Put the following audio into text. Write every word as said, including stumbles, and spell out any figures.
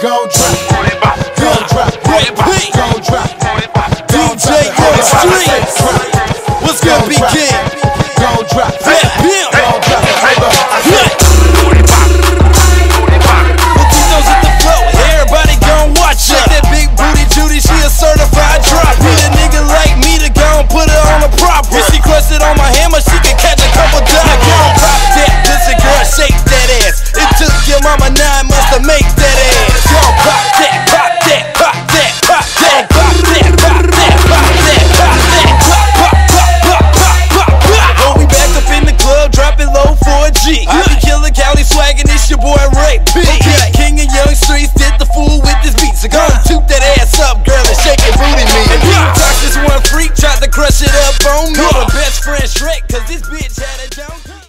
Go drop, go drop, go drop. D J Youngstreetz, what's good, big king? Go drop, go drop. With two toes at the floor, everybody gon' watch it. That big booty Judy, she a certified drop. Need a nigga like me to go and put her on the prop. If she crushed it on my hammer, she can catch a couple dimes. Go drop that, pussy girl, shake that ass. It took your mama nine months to make that ass. Crush it up on me. Call her best friend Shrek, cause this bitch had a